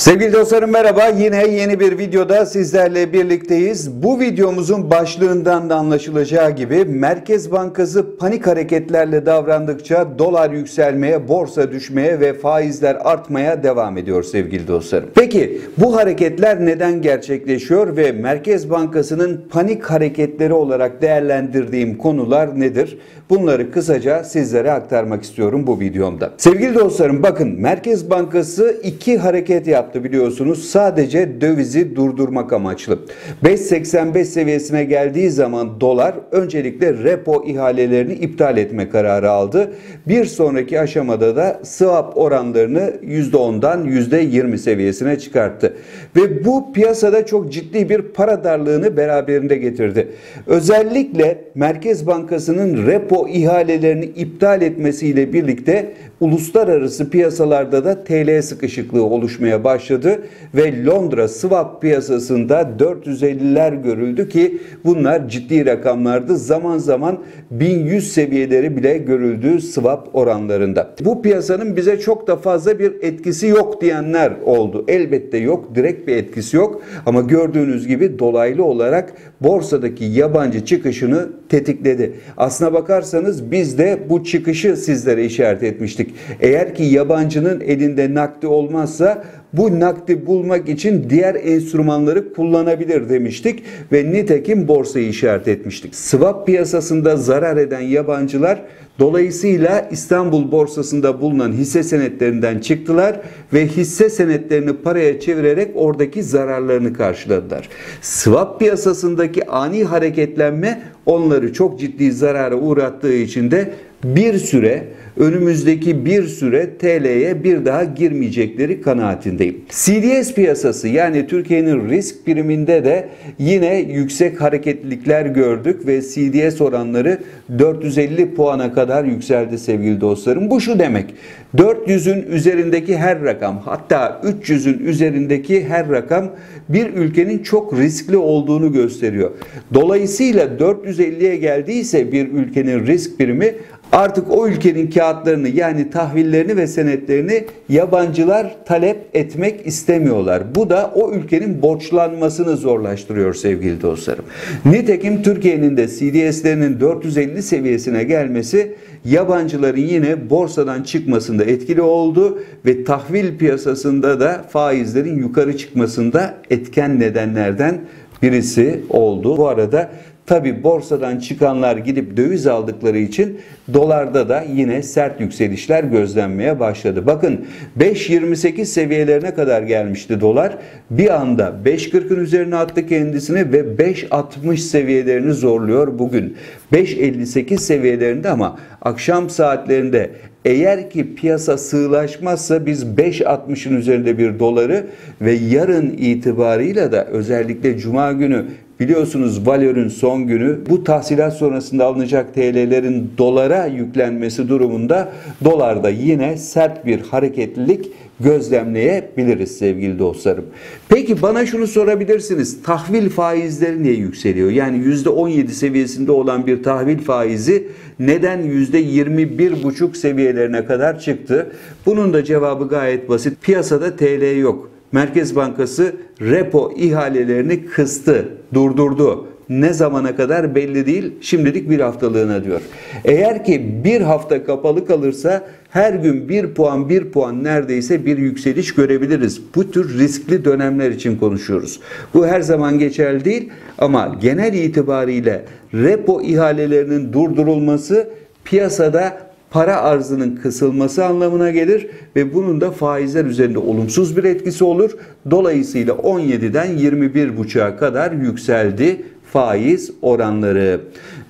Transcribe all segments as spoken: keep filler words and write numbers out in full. Sevgili dostlarım merhaba. Yine yeni bir videoda sizlerle birlikteyiz. Bu videomuzun başlığından da anlaşılacağı gibi Merkez Bankası panik hareketlerle davrandıkça dolar yükselmeye, borsa düşmeye ve faizler artmaya devam ediyor sevgili dostlarım. Peki bu hareketler neden gerçekleşiyor ve Merkez Bankası'nın panik hareketleri olarak değerlendirdiğim konular nedir? Bunları kısaca sizlere aktarmak istiyorum bu videomda. Sevgili dostlarım bakın Merkez Bankası iki hareket yaptı. Biliyorsunuz sadece dövizi durdurmak amaçlı. beş seksen beş seviyesine geldiği zaman dolar öncelikle repo ihalelerini iptal etme kararı aldı. Bir sonraki aşamada da swap oranlarını yüzde ondan yüzde yirmi seviyesine çıkarttı. Ve bu piyasada çok ciddi bir para darlığını beraberinde getirdi. Özellikle Merkez Bankası'nın repo ihalelerini iptal etmesiyle birlikte uluslararası piyasalarda da T L sıkışıklığı oluşmaya başladı. başladı ve Londra swap piyasasında dört yüz elliler görüldü ki bunlar ciddi rakamlardı. Zaman zaman bin yüz seviyeleri bile görüldü swap oranlarında. Bu piyasanın bize çok da fazla bir etkisi yok diyenler oldu. Elbette yok, direkt bir etkisi yok ama gördüğünüz gibi dolaylı olarak borsadaki yabancı çıkışını tetikledi. Aslına bakarsanız biz de bu çıkışı sizlere işaret etmiştik. Eğer ki yabancının elinde nakdi olmazsa bu nakdi bulmak için diğer enstrümanları kullanabilir demiştik ve nitekim borsayı işaret etmiştik. Swap piyasasında zarar eden yabancılar dolayısıyla İstanbul Borsası'nda bulunan hisse senetlerinden çıktılar ve hisse senetlerini paraya çevirerek oradaki zararlarını karşıladılar. Swap piyasasındaki ani hareketlenme onları çok ciddi zarara uğrattığı için de bir süre önümüzdeki bir süre T L'ye bir daha girmeyecekleri kanaatindeyim. C D S piyasası yani Türkiye'nin risk priminde de yine yüksek hareketlilikler gördük ve C D S oranları dört yüz elli puana kadar yükseldi sevgili dostlarım. Bu şu demek: dört yüzün üzerindeki her rakam, hatta üç yüzün üzerindeki her rakam bir ülkenin çok riskli olduğunu gösteriyor. Dolayısıyla dört yüz elliye geldiyse bir ülkenin risk primi, artık o ülkenin kağıtlarını yani tahvillerini ve senetlerini yabancılar talep etmek istemiyorlar. Bu da o ülkenin borçlanmasını zorlaştırıyor sevgili dostlarım. Nitekim Türkiye'nin de C D S'lerinin dört yüz elli seviyesine gelmesi yabancıların yine borsadan çıkmasında etkili oldu ve tahvil piyasasında da faizlerin yukarı çıkmasında etken nedenlerden birisi oldu. Bu arada tabi borsadan çıkanlar gidip döviz aldıkları için dolarda da yine sert yükselişler gözlenmeye başladı. Bakın beş yirmi sekiz seviyelerine kadar gelmişti dolar. Bir anda beş kırkın üzerine attı kendisini ve beş altmış seviyelerini zorluyor bugün. beş elli sekiz seviyelerinde ama akşam saatlerinde eğer ki piyasa sığlaşmazsa biz beş altmışın üzerinde bir doları ve yarın itibarıyla da özellikle Cuma günü biliyorsunuz Valör'ün son günü, bu tahsilat sonrasında alınacak T L'lerin dolara yüklenmesi durumunda dolarda yine sert bir hareketlilik gözlemleyebiliriz sevgili dostlarım. Peki bana şunu sorabilirsiniz: tahvil faizleri niye yükseliyor? Yani yüzde on yedi seviyesinde olan bir tahvil faizi neden yüzde yirmi bir buçuk seviyelerine kadar çıktı? Bunun da cevabı gayet basit. Piyasada T L yok. Merkez Bankası repo ihalelerini kıstı, durdurdu. Ne zamana kadar belli değil, şimdilik bir haftalığına diyor. Eğer ki bir hafta kapalı kalırsa her gün bir puan bir puan neredeyse bir yükseliş görebiliriz. Bu tür riskli dönemler için konuşuyoruz. Bu her zaman geçerli değil ama genel itibariyle repo ihalelerinin durdurulması piyasada para arzının kısılması anlamına gelir ve bunun da faizler üzerinde olumsuz bir etkisi olur. Dolayısıyla on yediden yirmi bir buçuğa kadar yükseldi faiz oranları.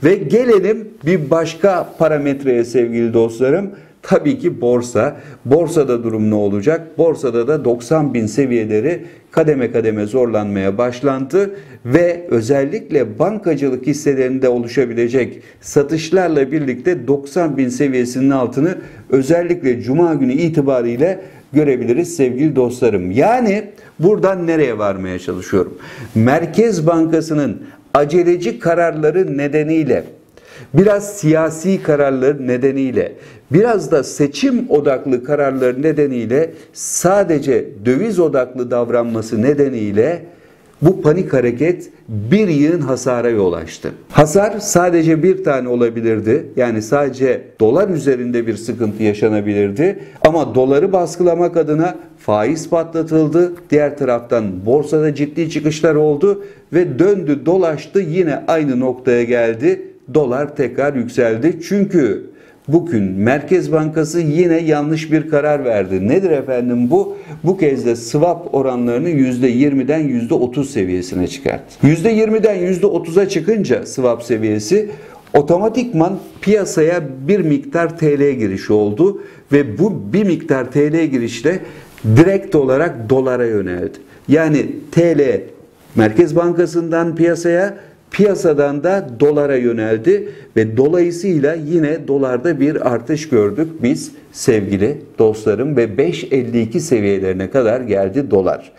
Ve gelelim bir başka parametreye sevgili dostlarım. Tabii ki borsa. Borsada durum ne olacak? Borsada da doksan bin seviyeleri kademe kademe zorlanmaya başlandı ve özellikle bankacılık hisselerinde oluşabilecek satışlarla birlikte doksan bin seviyesinin altını özellikle Cuma günü itibariyle görebiliriz sevgili dostlarım. Yani buradan nereye varmaya çalışıyorum? Merkez Bankası'nın aceleci kararları nedeniyle biraz siyasi kararlar nedeniyle, biraz da seçim odaklı kararlar nedeniyle, sadece döviz odaklı davranması nedeniyle bu panik hareket bir yığın hasara yol açtı. Hasar sadece bir tane olabilirdi. Yani sadece dolar üzerinde bir sıkıntı yaşanabilirdi. Ama doları baskılamak adına faiz patlatıldı. Diğer taraftan borsada ciddi çıkışlar oldu ve döndü dolaştı yine aynı noktaya geldi. Dolar tekrar yükseldi. Çünkü bugün Merkez Bankası yine yanlış bir karar verdi. Nedir efendim bu? Bu kez de swap oranlarını yüzde yirmiden yüzde otuz seviyesine çıkarttı. yüzde yirmiden yüzde otuza çıkınca swap seviyesi otomatikman piyasaya bir miktar T L girişi oldu ve bu bir miktar T L girişle direkt olarak dolara yöneldi. Yani T L Merkez Bankası'ndan piyasaya, piyasadan da dolara yöneldi ve dolayısıyla yine dolarda bir artış gördük biz sevgili dostlarım ve beş elli iki seviyelerine kadar geldi dolar.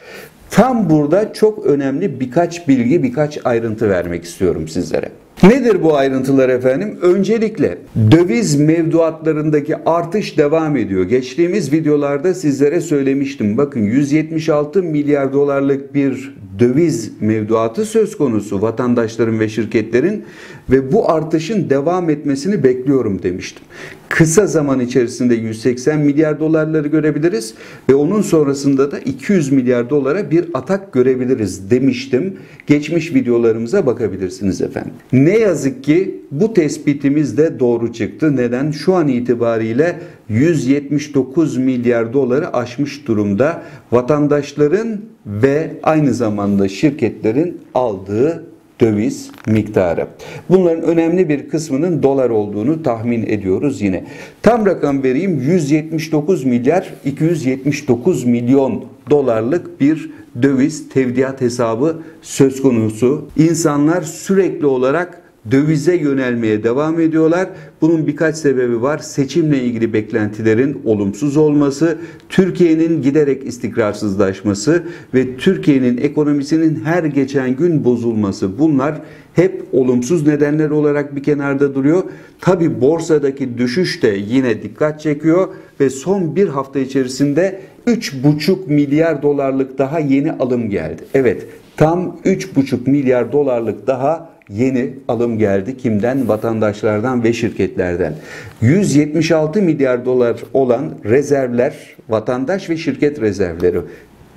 Tam burada çok önemli birkaç bilgi, birkaç ayrıntı vermek istiyorum sizlere. Nedir bu ayrıntılar efendim? Öncelikle döviz mevduatlarındaki artış devam ediyor. Geçtiğimiz videolarda sizlere söylemiştim. Bakın yüz yetmiş altı milyar dolarlık bir döviz mevduatı söz konusu vatandaşların ve şirketlerin ve bu artışın devam etmesini bekliyorum demiştim. Kısa zaman içerisinde yüz seksen milyar dolarları görebiliriz ve onun sonrasında da iki yüz milyar dolara bir atak görebiliriz demiştim. Geçmiş videolarımıza bakabilirsiniz efendim. Ne yazık ki bu tespitimiz de doğru çıktı. Neden? Şu an itibariyle yüz yetmiş dokuz milyar doları aşmış durumda vatandaşların ve aynı zamanda şirketlerin aldığı döviz miktarı. Bunların önemli bir kısmının dolar olduğunu tahmin ediyoruz yine. Tam rakam vereyim, yüz yetmiş dokuz milyar iki yüz yetmiş dokuz milyon dolarlık bir döviz tevdiat hesabı söz konusu. İnsanlar sürekli olarak dövize yönelmeye devam ediyorlar. Bunun birkaç sebebi var. Seçimle ilgili beklentilerin olumsuz olması, Türkiye'nin giderek istikrarsızlaşması ve Türkiye'nin ekonomisinin her geçen gün bozulması. Bunlar hep olumsuz nedenler olarak bir kenarda duruyor. Tabii borsadaki düşüş de yine dikkat çekiyor ve son bir hafta içerisinde üç buçuk milyar dolarlık daha yeni alım geldi. Evet, tam üç buçuk milyar dolarlık daha yeni alım geldi. Kimden? Vatandaşlardan ve şirketlerden. yüz yetmiş altı milyar dolar olan rezervler, vatandaş ve şirket rezervleri.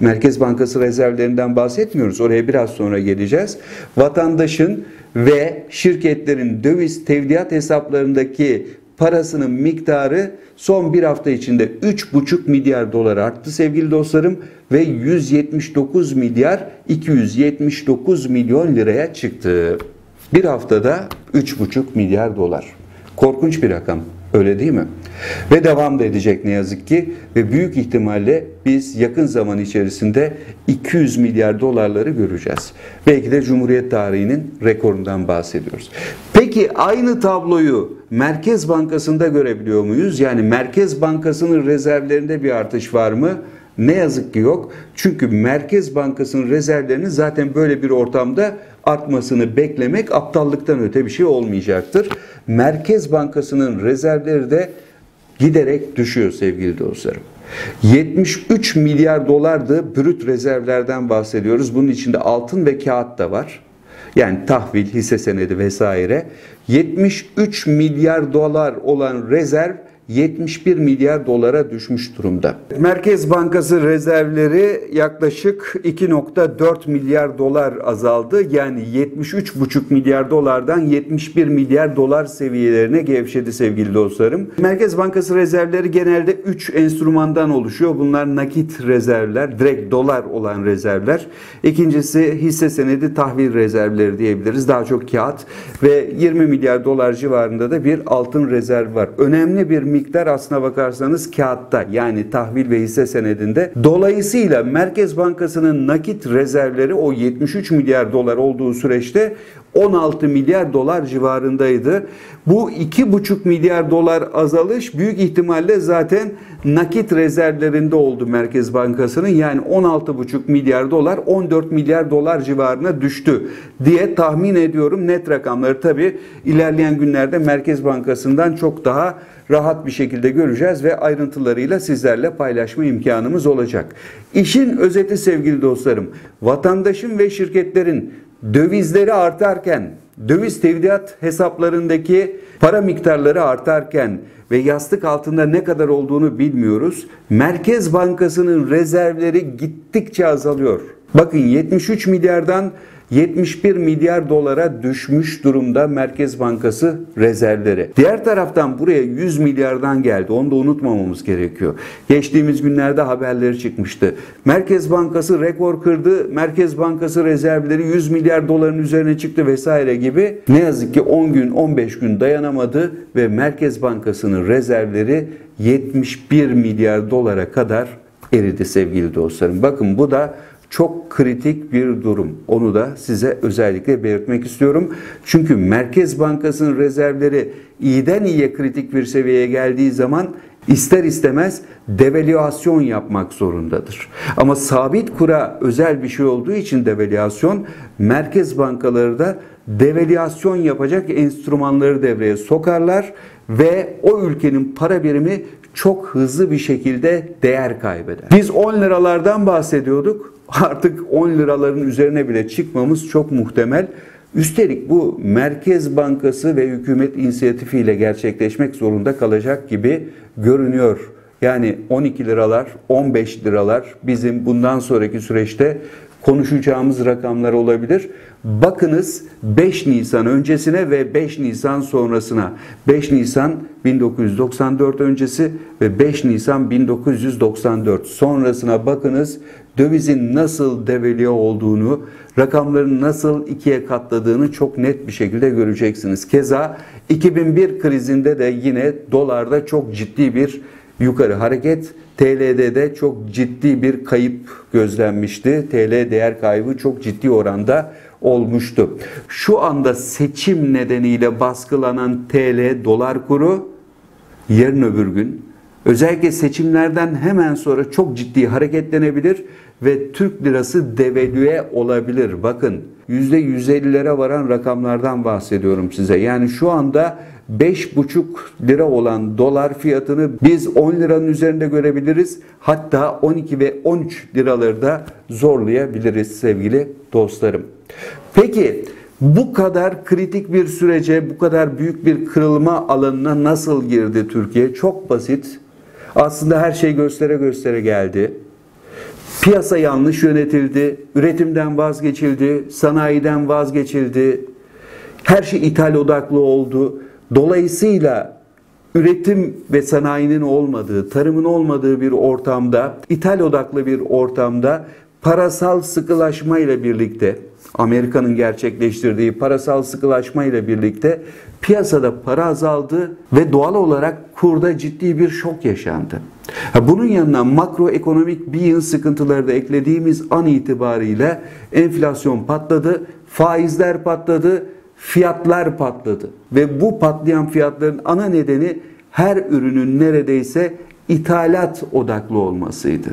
Merkez Bankası rezervlerinden bahsetmiyoruz. Oraya biraz sonra geleceğiz. Vatandaşın ve şirketlerin döviz tevdiat hesaplarındaki parasının miktarı son bir hafta içinde üç buçuk milyar dolar arttı sevgili dostlarım ve yüz yetmiş dokuz milyar iki yüz yetmiş dokuz milyon liraya çıktı. Bir haftada üç buçuk milyar dolar. Korkunç bir rakam. Öyle değil mi? Ve devam da edecek ne yazık ki. Ve büyük ihtimalle biz yakın zaman içerisinde iki yüz milyar dolarları göreceğiz. Belki de Cumhuriyet tarihinin rekorundan bahsediyoruz. Peki aynı tabloyu Merkez Bankası'nda görebiliyor muyuz? Yani Merkez Bankası'nın rezervlerinde bir artış var mı? Ne yazık ki yok. Çünkü Merkez Bankası'nın rezervlerinin zaten böyle bir ortamda artmasını beklemek aptallıktan öte bir şey olmayacaktır. Merkez Bankası'nın rezervleri de giderek düşüyor sevgili dostlarım. yetmiş üç milyar dolardı brüt rezervlerden bahsediyoruz. Bunun içinde altın ve kağıt da var. Yani tahvil, hisse senedi vesaire. yetmiş üç milyar dolar olan rezerv yetmiş bir milyar dolara düşmüş durumda. Merkez Bankası rezervleri yaklaşık iki nokta dört milyar dolar azaldı. Yani yetmiş üç buçuk milyar dolardan yetmiş bir milyar dolar seviyelerine gevşedi sevgili dostlarım. Merkez Bankası rezervleri genelde üç enstrümandan oluşuyor. Bunlar nakit rezervler, direkt dolar olan rezervler. İkincisi hisse senedi tahvil rezervleri diyebiliriz. Daha çok kağıt ve yirmi milyar dolar civarında da bir altın rezervi var. Önemli bir miktar aslına bakarsanız kağıtta, yani tahvil ve hisse senedinde. Dolayısıyla Merkez Bankası'nın nakit rezervleri o yetmiş üç milyar dolar olduğu süreçte on altı milyar dolar civarındaydı. Bu iki buçuk milyar dolar azalış büyük ihtimalle zaten nakit rezervlerinde oldu Merkez Bankası'nın. Yani on altı buçuk milyar dolar, on dört milyar dolar civarına düştü diye tahmin ediyorum. Net rakamları tabii ilerleyen günlerde Merkez Bankası'ndan çok daha rahat bir şekilde göreceğiz ve ayrıntılarıyla sizlerle paylaşma imkanımız olacak. İşin özeti sevgili dostlarım, vatandaşın ve şirketlerin dövizleri artarken, döviz tevdiat hesaplarındaki para miktarları artarken ve yastık altında ne kadar olduğunu bilmiyoruz, Merkez Bankası'nın rezervleri gittikçe azalıyor. Bakın, yetmiş üç milyardan yetmiş bir milyar dolara düşmüş durumda Merkez Bankası rezervleri. Diğer taraftan buraya yüz milyardan geldi. Onu da unutmamamız gerekiyor. Geçtiğimiz günlerde haberleri çıkmıştı. Merkez Bankası rekor kırdı. Merkez Bankası rezervleri yüz milyar doların üzerine çıktı vesaire gibi. Ne yazık ki on gün on beş gün dayanamadı ve Merkez Bankası'nın rezervleri yetmiş bir milyar dolara kadar eridi sevgili dostlarım. Bakın, bu da çok kritik bir durum. Onu da size özellikle belirtmek istiyorum. Çünkü Merkez Bankası'nın rezervleri iyiden iyiye kritik bir seviyeye geldiği zaman ister istemez devalüasyon yapmak zorundadır. Ama sabit kura özel bir şey olduğu için devalüasyon, merkez bankaları da devalüasyon yapacak enstrümanları devreye sokarlar ve o ülkenin para birimi çok hızlı bir şekilde değer kaybeder. Biz on liralardan bahsediyorduk. Artık on liraların üzerine bile çıkmamız çok muhtemel. Üstelik bu Merkez Bankası ve hükümet inisiyatifiyle gerçekleşmek zorunda kalacak gibi görünüyor. Yani on iki liralar, on beş liralar bizim bundan sonraki süreçte konuşacağımız rakamlar olabilir. Bakınız beş Nisan öncesine ve beş Nisan sonrasına. beş Nisan bin dokuz yüz doksan dört öncesi ve beş Nisan bin dokuz yüz doksan dört sonrasına bakınız. Dövizin nasıl devalüe olduğunu, rakamların nasıl ikiye katladığını çok net bir şekilde göreceksiniz. Keza iki bin bir krizinde de yine dolarda çok ciddi bir yukarı hareket, T L'de de çok ciddi bir kayıp gözlenmişti. T L değer kaybı çok ciddi oranda olmuştu. Şu anda seçim nedeniyle baskılanan T L dolar kuru yarın öbür gün, özellikle seçimlerden hemen sonra çok ciddi hareketlenebilir ve Türk lirası devalüe olabilir. Bakın, yüzde yüz ellilere varan rakamlardan bahsediyorum size. Yani şu anda beş buçuk lira olan dolar fiyatını biz on liranın üzerinde görebiliriz. Hatta on iki ve on üç liraları da zorlayabiliriz sevgili dostlarım. Peki, bu kadar kritik bir sürece, bu kadar büyük bir kırılma alanına nasıl girdi Türkiye? Çok basit. Aslında her şey göstere göstere geldi. Piyasa yanlış yönetildi, üretimden vazgeçildi, sanayiden vazgeçildi, her şey ithal odaklı oldu. Dolayısıyla üretim ve sanayinin olmadığı, tarımın olmadığı bir ortamda, ithal odaklı bir ortamda parasal sıkılaşma ile birlikte, Amerika'nın gerçekleştirdiği parasal sıkılaşma ile birlikte piyasada para azaldı ve doğal olarak kurda ciddi bir şok yaşandı. Bunun yanına makroekonomik bir yıl sıkıntıları da eklediğimiz an itibariyle enflasyon patladı, faizler patladı, fiyatlar patladı ve bu patlayan fiyatların ana nedeni her ürünün neredeyse ithalat odaklı olmasıydı.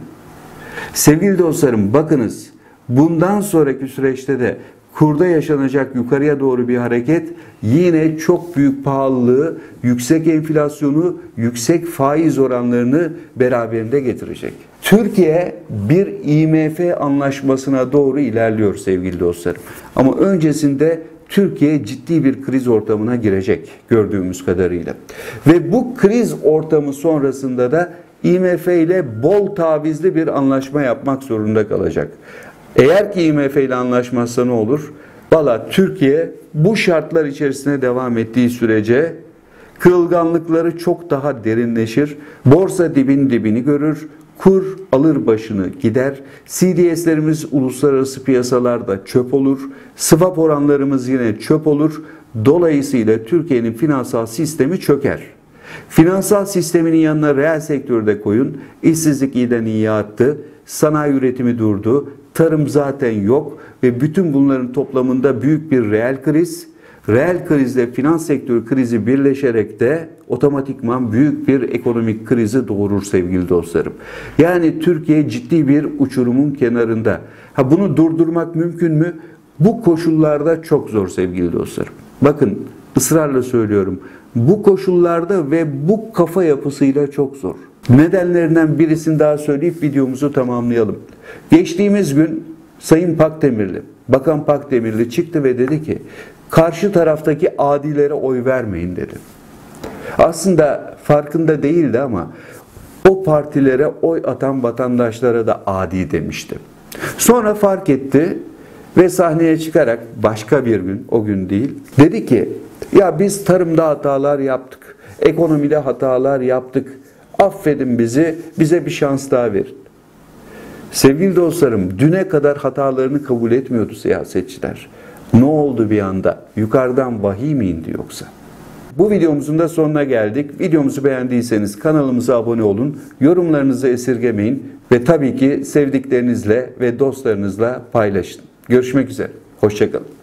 Sevgili dostlarım, bakınız, bundan sonraki süreçte de kurda yaşanacak yukarıya doğru bir hareket yine çok büyük pahalılığı, yüksek enflasyonu, yüksek faiz oranlarını beraberinde getirecek. Türkiye bir I M F anlaşmasına doğru ilerliyor sevgili dostlarım. Ama öncesinde Türkiye ciddi bir kriz ortamına girecek gördüğümüz kadarıyla. Ve bu kriz ortamı sonrasında da I M F ile bol tavizli bir anlaşma yapmak zorunda kalacak. Eğer ki I M F ile anlaşmazsa ne olur? Valla Türkiye bu şartlar içerisine devam ettiği sürece kırılganlıkları çok daha derinleşir. Borsa dibin dibini görür. Kur alır başını gider. C D S'lerimiz uluslararası piyasalarda çöp olur. Swap oranlarımız yine çöp olur. Dolayısıyla Türkiye'nin finansal sistemi çöker. Finansal sistemin yanına reel sektörü de koyun. İşsizlik iyiden iyiye arttı. Sanayi üretimi durdu. Tarım zaten yok ve bütün bunların toplamında büyük bir reel kriz. reel krizle finans sektörü krizi birleşerek de otomatikman büyük bir ekonomik krizi doğurur sevgili dostlarım. Yani Türkiye ciddi bir uçurumun kenarında. Ha, bunu durdurmak mümkün mü? Bu koşullarda çok zor sevgili dostlarım. Bakın ısrarla söylüyorum. Bu koşullarda ve bu kafa yapısıyla çok zor. Nedenlerinden birisini daha söyleyip videomuzu tamamlayalım. Geçtiğimiz gün Sayın Pakdemirli, Bakan Pakdemirli çıktı ve dedi ki karşı taraftaki adilere oy vermeyin dedi. Aslında farkında değildi ama o partilere oy atan vatandaşlara da adi demişti. Sonra fark etti ve sahneye çıkarak başka bir gün, o gün değil, dedi ki ya biz tarımda hatalar yaptık, ekonomide hatalar yaptık, affedin bizi, bize bir şans daha verin. Sevgili dostlarım, düne kadar hatalarını kabul etmiyordu siyasetçiler. Ne oldu bir anda? Yukarıdan vahiy mi indi yoksa? Bu videomuzun da sonuna geldik. Videomuzu beğendiyseniz kanalımıza abone olun, yorumlarınızı esirgemeyin ve tabii ki sevdiklerinizle ve dostlarınızla paylaşın. Görüşmek üzere, hoşça kalın.